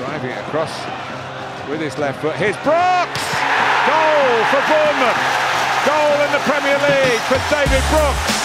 Driving it across with his left foot. Here's Brooks! Goal for Bournemouth! Goal in the Premier League for David Brooks!